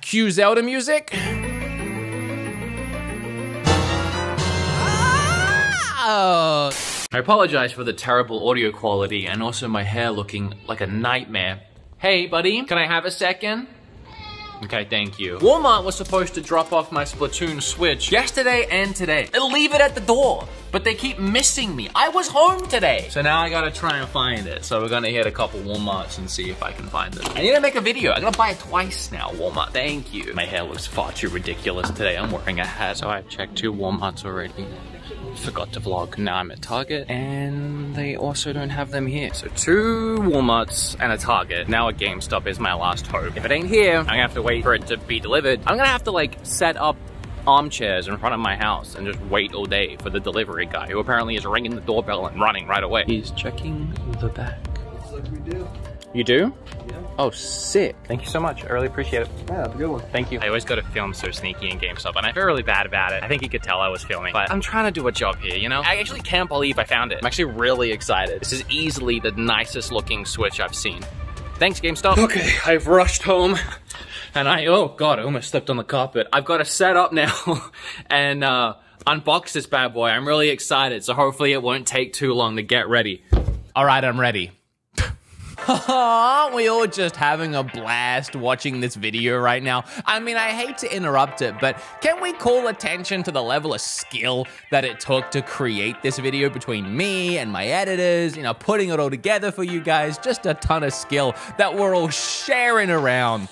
Cue Zelda music. Ah! I apologize for the terrible audio quality and also my hair looking like a nightmare. Hey buddy, can I have a second? Okay, thank you. Walmart was supposed to drop off my Splatoon Switch yesterday and today. They leave it at the door, but they keep missing me. I was home today. So now I gotta try and find it. So we're gonna hit a couple Walmarts and see if I can find it. I need to make a video. I'm gonna buy it twice now, Walmart. Thank you. My hair looks far too ridiculous today. I'm wearing a hat. So I've checked 2 Walmarts already. Forgot to vlog. Now I'm at Target and they also don't have them here. So 2 Walmarts and a Target. Now a GameStop is my last hope. If it ain't here, I'm gonna have to wait for it to be delivered. I'm gonna have to like set up armchairs in front of my house and just wait all day for the delivery guy who apparently is ringing the doorbell and running right away. He's checking the back. Looks like we do. You do? Yeah. Oh, sick. Thank you so much. I really appreciate it. Yeah, have a good one. Thank you. I always go to film so sneaky in GameStop, and I feel really bad about it. I think you could tell I was filming, but I'm trying to do a job here, you know? I actually can't believe I found it. I'm actually really excited. This is easily the nicest looking Switch I've seen. Thanks, GameStop. Okay, I've rushed home, and oh God, I almost stepped on the carpet. I've got to set up now, and unbox this bad boy. I'm really excited, so hopefully it won't take too long to get ready. All right, I'm ready. Aren't we all just having a blast watching this video right now? I mean, I hate to interrupt it, but can we call attention to the level of skill that it took to create this video between me and my editors, you know, putting it all together for you guys, just a ton of skill that we're all sharing around.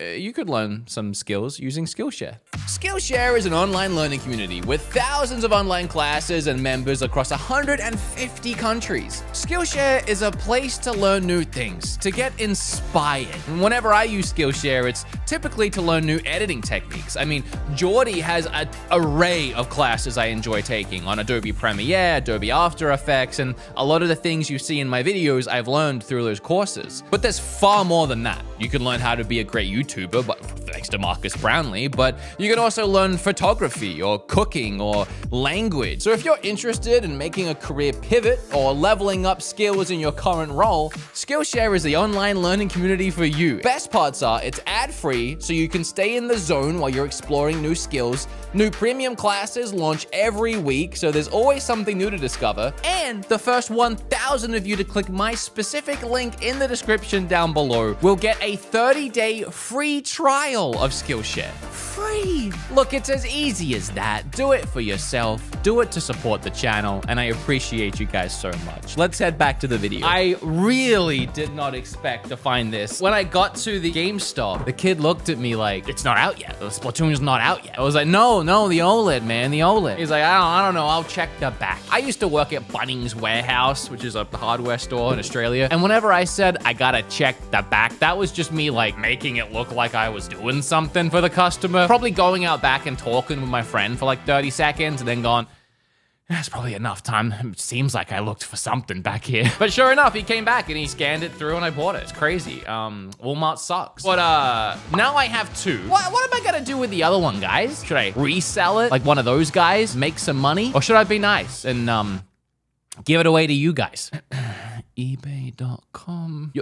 You could learn some skills using Skillshare. Skillshare is an online learning community with thousands of online classes and members across 150 countries. Skillshare is a place to learn new things, to get inspired. And whenever I use Skillshare, it's typically to learn new editing techniques. I mean, Geordie has an array of classes I enjoy taking on Adobe Premiere, Adobe After Effects, and a lot of the things you see in my videos I've learned through those courses. But there's far more than that. You can learn how to be a great YouTuber, but thanks to Marcus Brownlee, but you can also learn photography or cooking or language. So if you're interested in making a career pivot or leveling up skills in your current role, Skillshare is the online learning community for you. Best parts are it's ad-free, so you can stay in the zone while you're exploring new skills. New premium classes launch every week, so there's always something new to discover. And the first 1,000 of you to click my specific link in the description down below will get a 30-day free trial of Skillshare. Free! Look, it's as easy as that. Do it for yourself. Do it to support the channel, and I appreciate you guys so much. Let's head back to the video. I really did not expect to find this. When I got to the GameStop, the kid looked at me like, it's not out yet. The Splatoon's not out yet. I was like, no, the OLED, man, the OLED. He's like, I don't know, I'll check the back. I used to work at Bunnings Warehouse, which is a hardware store in Australia. And whenever I said, I gotta check the back, that was just me like making it look like I was doing something for the customer. Probably going out back and talking with my friend for like 30 seconds and then going, that's probably enough time. It seems like I looked for something back here. But sure enough, he came back and he scanned it through and I bought it. It's crazy. Walmart sucks. But now I have 2. What am I gonna do with the other one, guys? Should I resell it? Like one of those guys, make some money? Or should I be nice and give it away to you guys? eBay.com.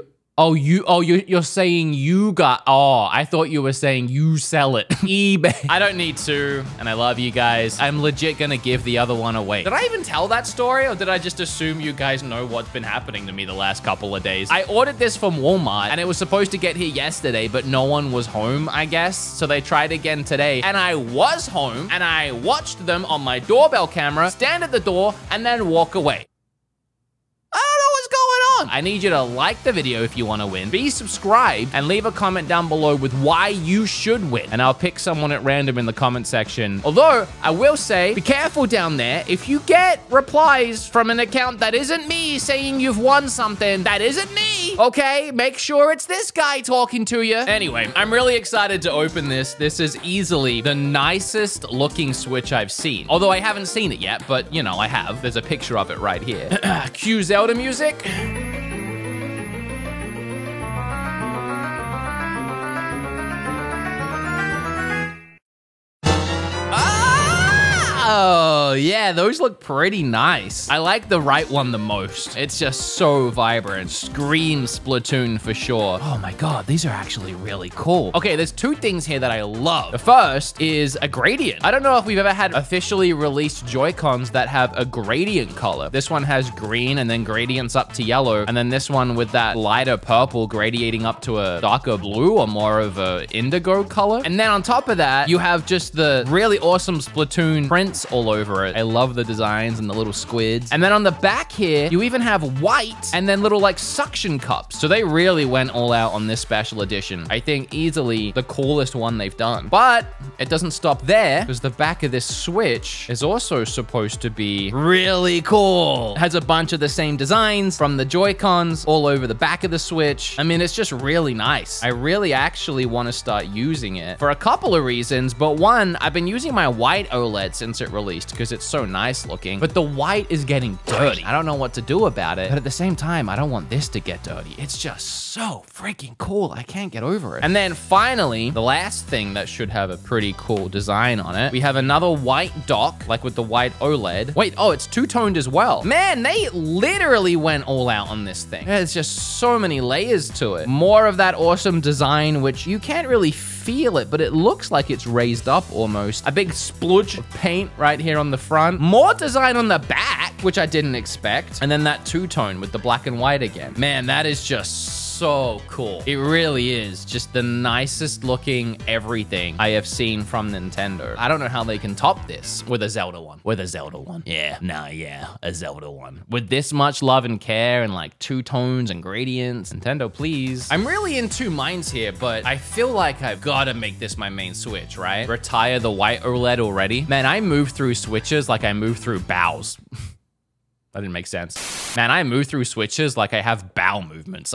You're saying you got, oh, I thought you were saying you sell it. eBay. I don't need to, and I love you guys. I'm legit gonna give the other one away. Did I even tell that story, or did I just assume you guys know what's been happening to me the last couple of days? I ordered this from Walmart, and it was supposed to get here yesterday, but no one was home, I guess. So they tried again today, and I was home, and I watched them on my doorbell camera, stand at the door, and then walk away. I need you to like the video if you want to win, be subscribed, and leave a comment down below with why you should win, and I'll pick someone at random in the comment section. Although, I will say, be careful down there. If you get replies from an account that isn't me saying you've won something, that isn't me, okay? Make sure it's this guy talking to you. Anyway, I'm really excited to open this. This is easily the nicest looking Switch I've seen. Although I haven't seen it yet, but you know, I have. There's a picture of it right here. Cue Zelda music. Oh, Oh, yeah, those look pretty nice. I like the right one the most. It's just so vibrant. Screams Splatoon for sure. Oh my God, these are actually really cool. Okay, there's two things here that I love. The first is a gradient. I don't know if we've ever had officially released Joy-Cons that have a gradient color. This one has green and then gradients up to yellow. And then this one with that lighter purple gradiating up to a darker blue or more of a indigo color. And then on top of that, you have just the really awesome Splatoon prints all over it. I love the designs and the little squids. And then on the back here, you even have white and then little like suction cups. So they really went all out on this special edition. I think easily the coolest one they've done. But it doesn't stop there because the back of this Switch is also supposed to be really cool. It has a bunch of the same designs from the Joy-Cons all over the back of the Switch. I mean, it's just really nice. I really actually want to start using it for a couple of reasons. But one, I've been using my white OLED since it released because it's so nice looking. But the white is getting dirty. I don't know what to do about it. But at the same time, I don't want this to get dirty. It's just so freaking cool. I can't get over it. And then finally, the last thing that should have a pretty cool design on it, we have another white dock, like with the white OLED. Wait, oh, it's two-toned as well. Man, they literally went all out on this thing. There's just so many layers to it. More of that awesome design, which you can't really feel it, but it looks like it's raised up almost. A big splodge of paint right here on the front. More design on the back, which I didn't expect. And then that two-tone with the black and white again. Man, that is just so cool. It really is just the nicest looking everything I have seen from Nintendo. I don't know how they can top this with a Zelda one. Yeah. Nah, yeah. A Zelda one. With this much love and care and like two tones and gradients. Nintendo, please. I'm really in two minds here, but I feel like I've got to make this my main Switch, right? Retire the white OLED already. Man, I move through Switches like I move through bows. That didn't make sense. Man, I move through Switches like I have bowel movements.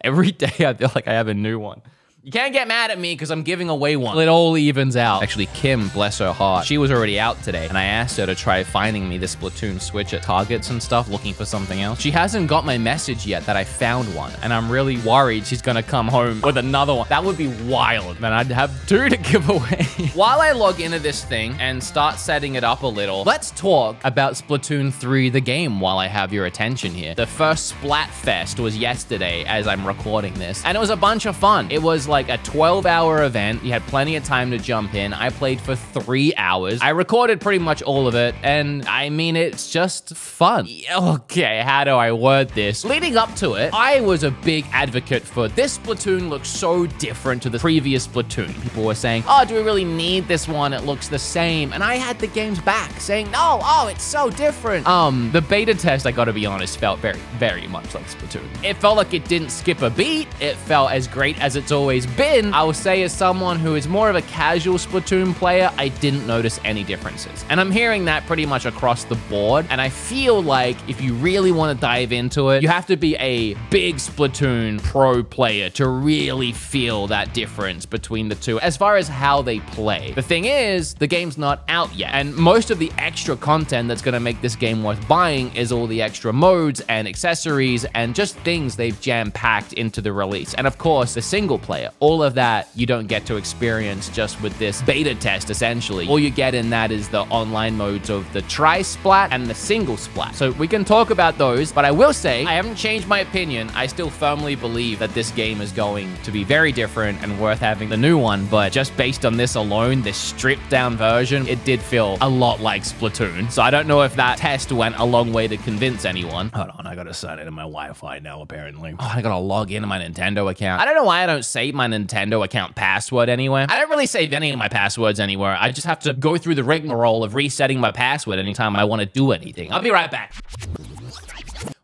Every day I feel like I have a new one. You can't get mad at me because I'm giving away one. It all evens out. Actually, Kim, bless her heart, she was already out today, and I asked her to try finding me this Splatoon Switch at Targets and stuff, looking for something else. She hasn't got my message yet that I found one, and I'm really worried she's gonna come home with another one. That would be wild, man. I'd have two to give away. While I log into this thing and start setting it up a little, let's talk about Splatoon 3, the game, while I have your attention here. The first Splatfest was yesterday as I'm recording this, and it was a bunch of fun. It was like a 12-hour event. You had plenty of time to jump in. I played for 3 hours. I recorded pretty much all of it, and I mean, it's just fun. Okay, how do I word this? Leading up to it, I was a big advocate for this Splatoon looks so different to the previous Splatoon. People were saying, oh, do we really need this one? It looks the same. And I had the games back saying, no, oh, it's so different. The beta test, I gotta be honest, felt very, very much like Splatoon. It felt like it didn't skip a beat. It felt as great as it's always been. I will say, as someone who is more of a casual Splatoon player, I didn't notice any differences. And I'm hearing that pretty much across the board. And I feel like if you really want to dive into it, you have to be a big Splatoon pro player to really feel that difference between the two as far as how they play. The thing is, the game's not out yet. And most of the extra content that's going to make this game worth buying is all the extra modes and accessories and just things they've jam-packed into the release. And of course, the single player. All of that you don't get to experience just with this beta test, essentially. All you get in that is the online modes of the tri-splat and the single splat. So we can talk about those, but I will say I haven't changed my opinion. I still firmly believe that this game is going to be very different and worth having the new one, but just based on this alone, this stripped-down version, it did feel a lot like Splatoon. So I don't know if that test went a long way to convince anyone. Hold on, I gotta sign into my Wi-Fi now, apparently. Oh, I gotta log into my Nintendo account. I don't know why I don't save my Nintendo account password anywhere. I don't really save any of my passwords anywhere. I just have to go through the rigmarole of resetting my password anytime I want to do anything. I'll be right back.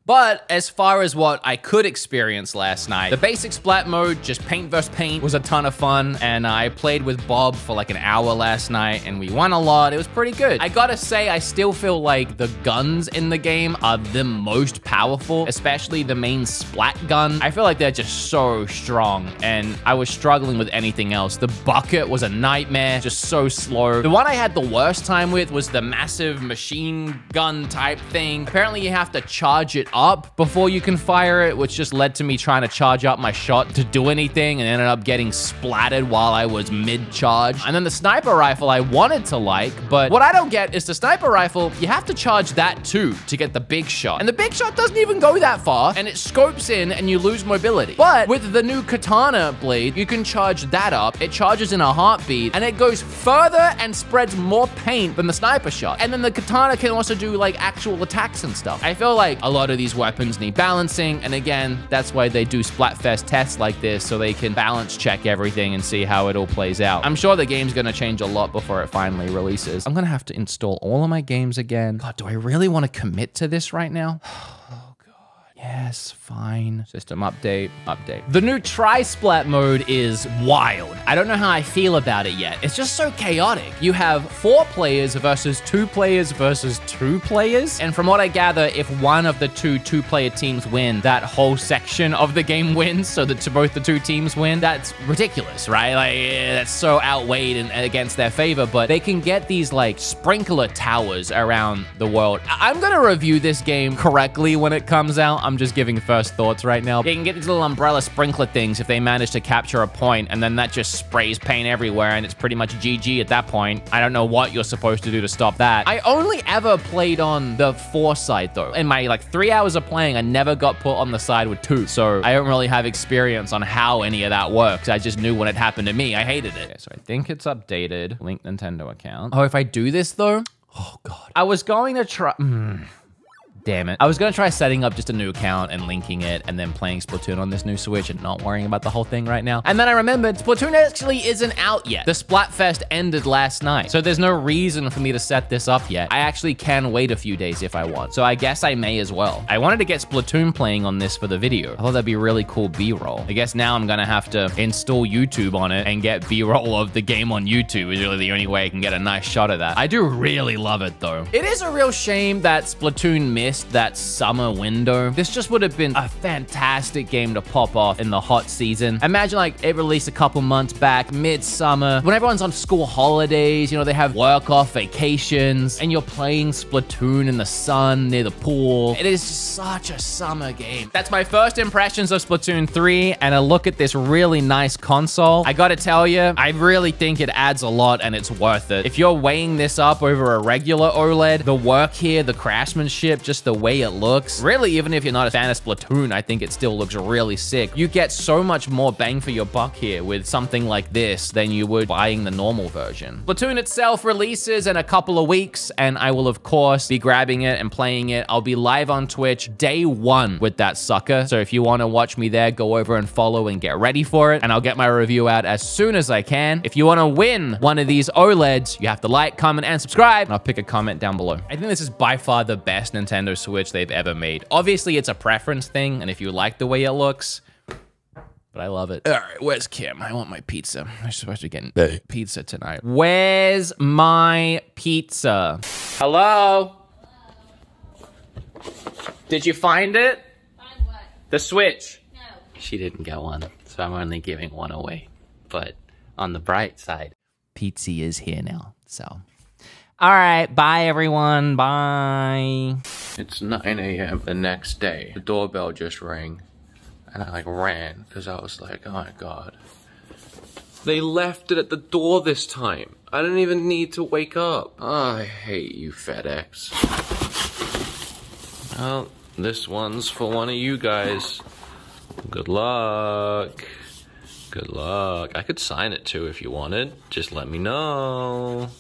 But as far as what I could experience last night, the basic splat mode, just paint versus paint, was a ton of fun. And I played with Bob for like an hour last night and we won a lot. It was pretty good. I gotta say, I still feel like the guns in the game are the most powerful, especially the main splat gun. I feel like they're just so strong and I was struggling with anything else. The bucket was a nightmare, just so slow. The one I had the worst time with was the massive machine gun type thing. Apparently you have to charge it up up before you can fire it, which just led to me trying to charge up my shot to do anything and ended up getting splatted while I was mid-charge. And then the sniper rifle I wanted to like, but what I don't get is the sniper rifle, you have to charge that too to get the big shot. And the big shot doesn't even go that far and it scopes in and you lose mobility. But with the new katana blade, you can charge that up. It charges in a heartbeat and it goes further and spreads more paint than the sniper shot. And then the katana can also do like actual attacks and stuff. I feel like a lot of these weapons need balancing. And again, that's why they do Splatfest tests like this, so they can balance check everything and see how it all plays out. I'm sure the game's gonna change a lot before it finally releases. I'm gonna have to install all of my games again. God, do I really wanna commit to this right now? Yes, fine. System update, update. The new tri-splat mode is wild. I don't know how I feel about it yet. It's just so chaotic. You have 4 players versus 2 players versus 2 players. And from what I gather, if one of the two-player teams win, that whole section of the game wins, so that both the two teams win. That's ridiculous, right? Like, that's so outweighed and against their favor, but they can get these like sprinkler towers around the world. I'm gonna review this game correctly when it comes out. I'm just giving first thoughts right now. They can get these little umbrella sprinkler things if they manage to capture a point, and then that just sprays paint everywhere, and it's pretty much GG at that point. I don't know what you're supposed to do to stop that. I only ever played on the 4 side, though. In my, like, 3 hours of playing, I never got put on the side with 2, so I don't really have experience on how any of that works. I just knew when it happened to me. I hated it. Okay, so I think it's updated. Link Nintendo account. Oh, if I do this, though? Oh, God. I was going to try... Damn it. I was gonna try setting up just a new account and linking it and then playing Splatoon on this new Switch and not worrying about the whole thing right now. And then I remembered Splatoon actually isn't out yet. The Splatfest ended last night, so there's no reason for me to set this up yet. I actually can wait a few days if I want, so I guess I may as well. I wanted to get Splatoon playing on this for the video. I thought that'd be really cool B-roll. I guess now I'm gonna have to install YouTube on it and get B-roll of the game on YouTube is really the only way I can get a nice shot of that. I do really love it though. It is a real shame that Splatoon missed that summer window. This just would have been a fantastic game to pop off in the hot season. Imagine like it released a couple months back, mid-summer, when everyone's on school holidays, you know, they have work off, vacations, and you're playing Splatoon in the sun near the pool. It is such a summer game. That's my first impressions of Splatoon 3 and a look at this really nice console. I gotta tell you, I really think it adds a lot and it's worth it. If you're weighing this up over a regular OLED, the work here, the craftsmanship, just the way it looks. Really, even if you're not a fan of Splatoon, I think it still looks really sick. You get so much more bang for your buck here with something like this than you would buying the normal version. Splatoon itself releases in a couple of weeks, and I will, of course, be grabbing it and playing it. I'll be live on Twitch day 1 with that sucker. So if you want to watch me there, go over and follow and get ready for it, and I'll get my review out as soon as I can. If you want to win one of these OLEDs, you have to like, comment, and subscribe, and I'll pick a comment down below. I think this is by far the best Nintendo Switch they've ever made. Obviously, it's a preference thing, and if you like the way it looks, but I love it. All right, where's Kim? I want my pizza. I'm supposed to be getting pizza tonight. Where's my pizza? Hello? Did you find it? Find what? The Switch. No. She didn't get one, so I'm only giving one away. But on the bright side, pizza is here now, so... All right, bye everyone, bye. It's 9 a.m. the next day. The doorbell just rang and I like ran because I was like, oh my God. They left it at the door this time. I didn't even need to wake up. Oh, I hate you, FedEx. Well, this one's for one of you guys. Good luck. Good luck. I could sign it too if you wanted. Just let me know.